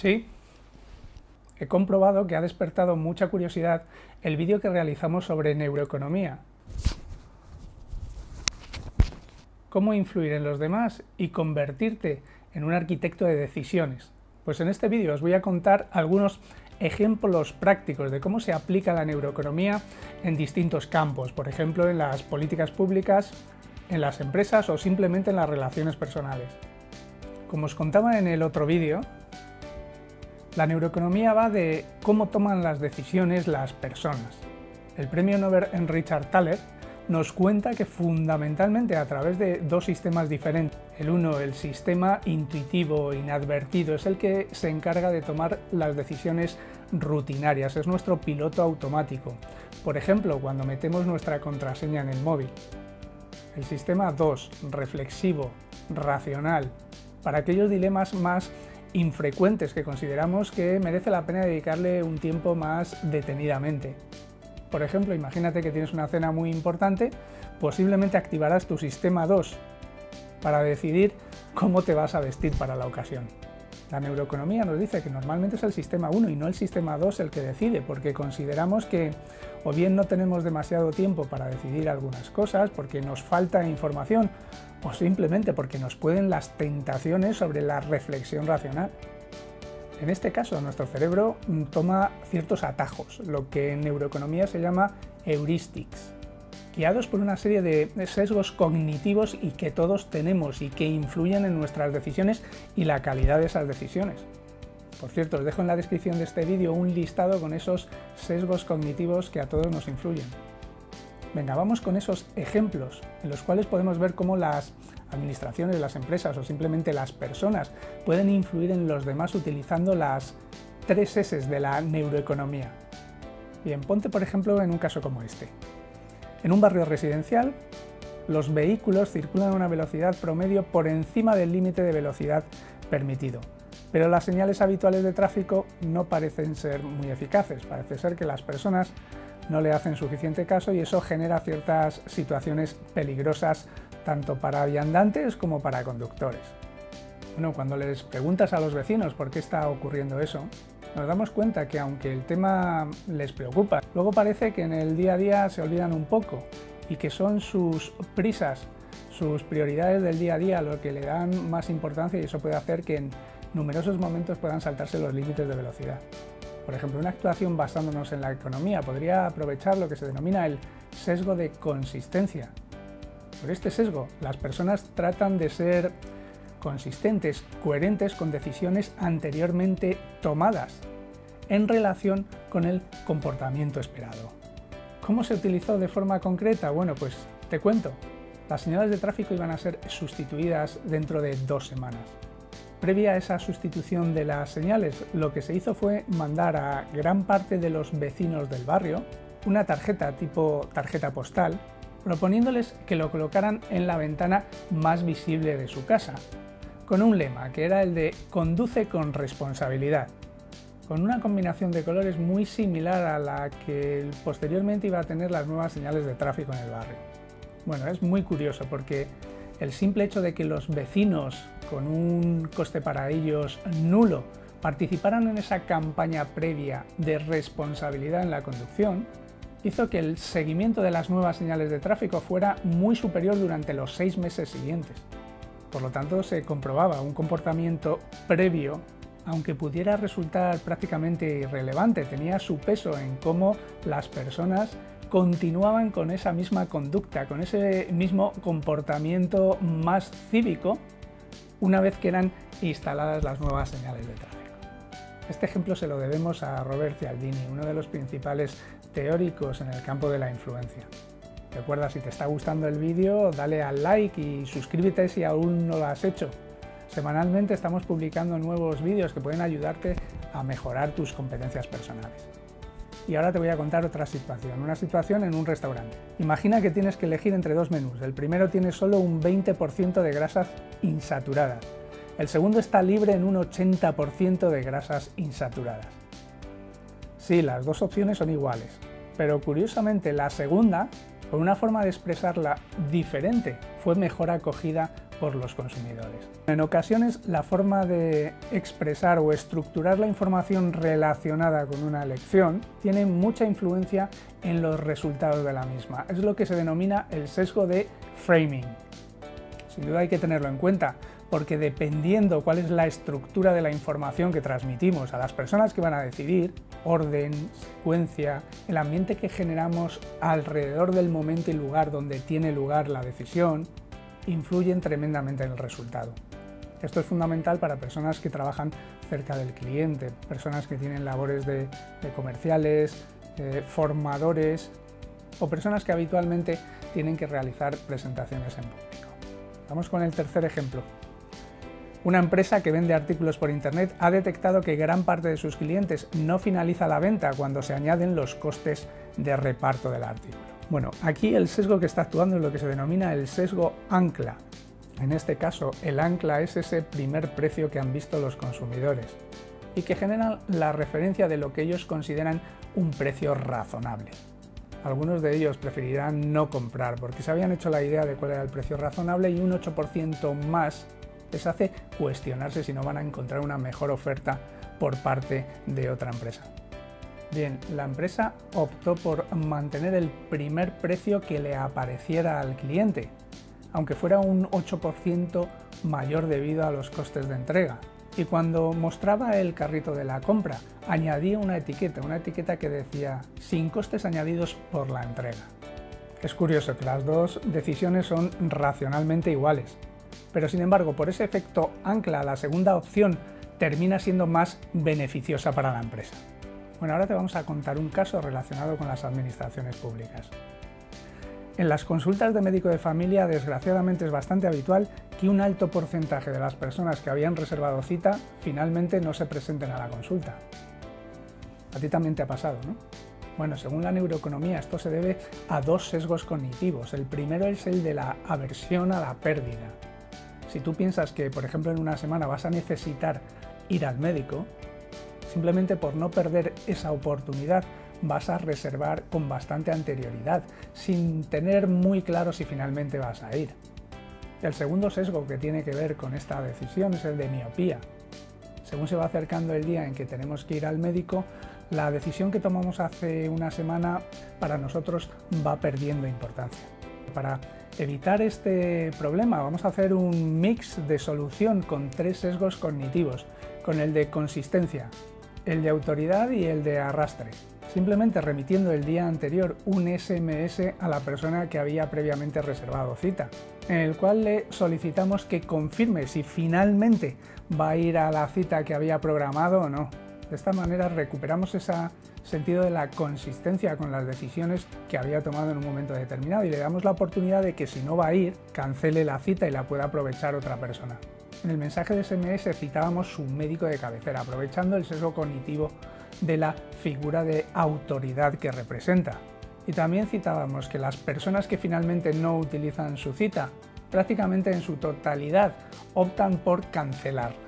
Sí, he comprobado que ha despertado mucha curiosidad el vídeo que realizamos sobre neuroeconomía. ¿Cómo influir en los demás y convertirte en un arquitecto de decisiones? Pues en este vídeo os voy a contar algunos ejemplos prácticos de cómo se aplica la neuroeconomía en distintos campos, por ejemplo en las políticas públicas, en las empresas o simplemente en las relaciones personales. Como os contaba en el otro vídeo, la neuroeconomía va de cómo toman las decisiones las personas. El premio Nobel Richard Thaler nos cuenta que fundamentalmente a través de dos sistemas diferentes. El uno, el sistema intuitivo inadvertido, es el que se encarga de tomar las decisiones rutinarias, es nuestro piloto automático, por ejemplo, cuando metemos nuestra contraseña en el móvil. El sistema 2, reflexivo, racional, para aquellos dilemas más infrecuentes que consideramos que merece la pena dedicarle un tiempo más detenidamente. Por ejemplo, imagínate que tienes una cena muy importante, posiblemente activarás tu sistema 2 para decidir cómo te vas a vestir para la ocasión. La neuroeconomía nos dice que normalmente es el sistema 1 y no el sistema 2 el que decide, porque consideramos que o bien no tenemos demasiado tiempo para decidir algunas cosas, porque nos falta información, o simplemente porque nos pueden las tentaciones sobre la reflexión racional. En este caso, nuestro cerebro toma ciertos atajos, lo que en neuroeconomía se llama heuristics, guiados por una serie de sesgos cognitivos y que todos tenemos y que influyen en nuestras decisiones y la calidad de esas decisiones. Por cierto, os dejo en la descripción de este vídeo un listado con esos sesgos cognitivos que a todos nos influyen. Venga, vamos con esos ejemplos en los cuales podemos ver cómo las administraciones, las empresas o simplemente las personas pueden influir en los demás utilizando las 3 S de la neuroeconomía. Bien, ponte por ejemplo en un caso como este. En un barrio residencial, los vehículos circulan a una velocidad promedio por encima del límite de velocidad permitido, pero las señales habituales de tráfico no parecen ser muy eficaces, parece ser que las personas no le hacen suficiente caso y eso genera ciertas situaciones peligrosas tanto para viandantes como para conductores. Bueno, cuando les preguntas a los vecinos por qué está ocurriendo eso, nos damos cuenta que aunque el tema les preocupa, luego parece que en el día a día se olvidan un poco y que son sus prisas, sus prioridades del día a día lo que le dan más importancia y eso puede hacer que en numerosos momentos puedan saltarse los límites de velocidad. Por ejemplo, una actuación basándonos en la economía podría aprovechar lo que se denomina el sesgo de consistencia. Por este sesgo, las personas tratan de ser consistentes, coherentes con decisiones anteriormente tomadas en relación con el comportamiento esperado. ¿Cómo se utilizó de forma concreta? Bueno, pues te cuento. Las señales de tráfico iban a ser sustituidas dentro de 2 semanas. Previa a esa sustitución de las señales, lo que se hizo fue mandar a gran parte de los vecinos del barrio una tarjeta tipo tarjeta postal, proponiéndoles que lo colocaran en la ventana más visible de su casa, con un lema que era el de «Conduce con responsabilidad», con una combinación de colores muy similar a la que posteriormente iba a tener las nuevas señales de tráfico en el barrio. Bueno, es muy curioso porque el simple hecho de que los vecinos, con un coste para ellos nulo, participaran en esa campaña previa de responsabilidad en la conducción, hizo que el seguimiento de las nuevas señales de tráfico fuera muy superior durante los 6 meses siguientes. Por lo tanto, se comprobaba un comportamiento previo, aunque pudiera resultar prácticamente irrelevante, tenía su peso en cómo las personas continuaban con esa misma conducta, con ese mismo comportamiento más cívico, una vez que eran instaladas las nuevas señales de tráfico. Este ejemplo se lo debemos a Robert Cialdini, uno de los principales teóricos en el campo de la influencia. Recuerda, si te está gustando el vídeo, dale al like y suscríbete si aún no lo has hecho. Semanalmente estamos publicando nuevos vídeos que pueden ayudarte a mejorar tus competencias personales. Y ahora te voy a contar otra situación, una situación en un restaurante. Imagina que tienes que elegir entre 2 menús. El primero tiene solo un 20% de grasas insaturadas. El segundo está libre en un 80% de grasas insaturadas. Sí, las 2 opciones son iguales, pero curiosamente la segunda, por una forma de expresarla diferente, fue mejor acogida por los consumidores. En ocasiones, la forma de expresar o estructurar la información relacionada con una elección tiene mucha influencia en los resultados de la misma. Es lo que se denomina el sesgo de framing. Sin duda hay que tenerlo en cuenta, porque dependiendo cuál es la estructura de la información que transmitimos a las personas que van a decidir, orden, secuencia, el ambiente que generamos alrededor del momento y lugar donde tiene lugar la decisión, influyen tremendamente en el resultado. Esto es fundamental para personas que trabajan cerca del cliente, personas que tienen labores de comerciales, formadores o personas que habitualmente tienen que realizar presentaciones en público. Vamos con el tercer ejemplo. Una empresa que vende artículos por Internet ha detectado que gran parte de sus clientes no finaliza la venta cuando se añaden los costes de reparto del artículo. Bueno, aquí el sesgo que está actuando es lo que se denomina el sesgo ancla. En este caso, el ancla es ese primer precio que han visto los consumidores y que generan la referencia de lo que ellos consideran un precio razonable. Algunos de ellos preferirán no comprar porque se habían hecho la idea de cuál era el precio razonable y un 8% más les hace cuestionarse si no van a encontrar una mejor oferta por parte de otra empresa. Bien, la empresa optó por mantener el primer precio que le apareciera al cliente, aunque fuera un 8% mayor debido a los costes de entrega. Y cuando mostraba el carrito de la compra, añadía una etiqueta que decía «sin costes añadidos por la entrega». Es curioso que las dos decisiones son racionalmente iguales. Pero sin embargo, por ese efecto ancla, la segunda opción termina siendo más beneficiosa para la empresa. Bueno, ahora te vamos a contar un caso relacionado con las administraciones públicas. En las consultas de médico de familia, desgraciadamente es bastante habitual que un alto porcentaje de las personas que habían reservado cita finalmente no se presenten a la consulta. A ti también te ha pasado, ¿no? Bueno, según la neuroeconomía, esto se debe a dos sesgos cognitivos. El primero es el de la aversión a la pérdida. Si tú piensas que, por ejemplo, en una semana vas a necesitar ir al médico, simplemente por no perder esa oportunidad vas a reservar con bastante anterioridad, sin tener muy claro si finalmente vas a ir. El segundo sesgo que tiene que ver con esta decisión es el de miopía. Según se va acercando el día en que tenemos que ir al médico, la decisión que tomamos hace una semana para nosotros va perdiendo importancia. Para evitar este problema vamos a hacer un mix de solución con tres sesgos cognitivos, con el de consistencia, el de autoridad y el de arrastre, simplemente remitiendo el día anterior un SMS a la persona que había previamente reservado cita, en el cual le solicitamos que confirme si finalmente va a ir a la cita que había programado o no. De esta manera recuperamos ese sentido de la consistencia con las decisiones que había tomado en un momento determinado y le damos la oportunidad de que si no va a ir, cancele la cita y la pueda aprovechar otra persona. En el mensaje de SMS citábamos su médico de cabecera, aprovechando el sesgo cognitivo de la figura de autoridad que representa. Y también citábamos que las personas que finalmente no utilizan su cita, prácticamente en su totalidad, optan por cancelarla.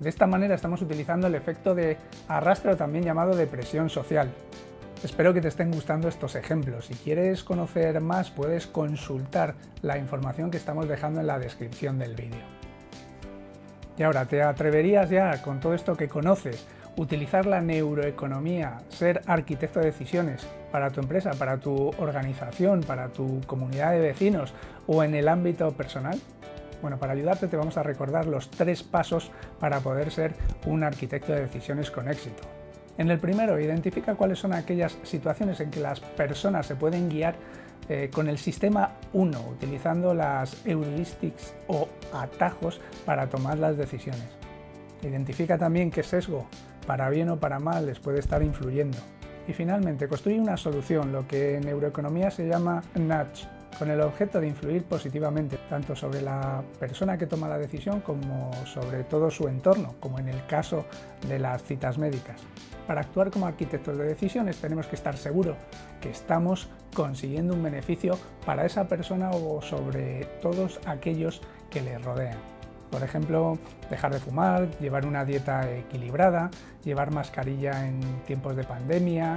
De esta manera estamos utilizando el efecto de arrastre, o también llamado de presión social. Espero que te estén gustando estos ejemplos. Si quieres conocer más, puedes consultar la información que estamos dejando en la descripción del vídeo. Y ahora, ¿te atreverías ya, con todo esto que conoces, utilizar la neuroeconomía, ser arquitecto de decisiones para tu empresa, para tu organización, para tu comunidad de vecinos o en el ámbito personal? Bueno, para ayudarte te vamos a recordar los tres pasos para poder ser un arquitecto de decisiones con éxito. En el primero, identifica cuáles son aquellas situaciones en que las personas se pueden guiar con el sistema 1, utilizando las heuristics o atajos para tomar las decisiones. Identifica también qué sesgo, para bien o para mal, les puede estar influyendo. Y finalmente, construye una solución, lo que en neuroeconomía se llama Nudge, con el objeto de influir positivamente tanto sobre la persona que toma la decisión como sobre todo su entorno, como en el caso de las citas médicas. Para actuar como arquitectos de decisiones tenemos que estar seguros que estamos consiguiendo un beneficio para esa persona o sobre todos aquellos que le rodean. Por ejemplo, dejar de fumar, llevar una dieta equilibrada, llevar mascarilla en tiempos de pandemia,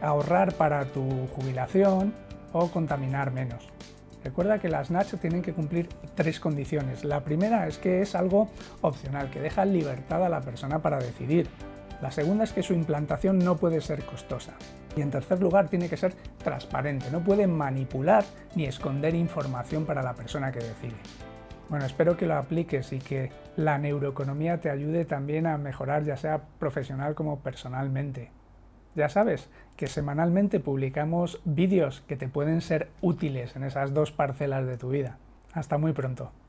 ahorrar para tu jubilación o contaminar menos. Recuerda que las Nudge tienen que cumplir 3 condiciones. La primera es que es algo opcional, que deja libertad a la persona para decidir. La segunda es que su implantación no puede ser costosa. Y en tercer lugar, tiene que ser transparente, no puede manipular ni esconder información para la persona que decide. Bueno, espero que lo apliques y que la neuroeconomía te ayude también a mejorar, ya sea profesional como personalmente. Ya sabes que semanalmente publicamos vídeos que te pueden ser útiles en esas 2 parcelas de tu vida. Hasta muy pronto.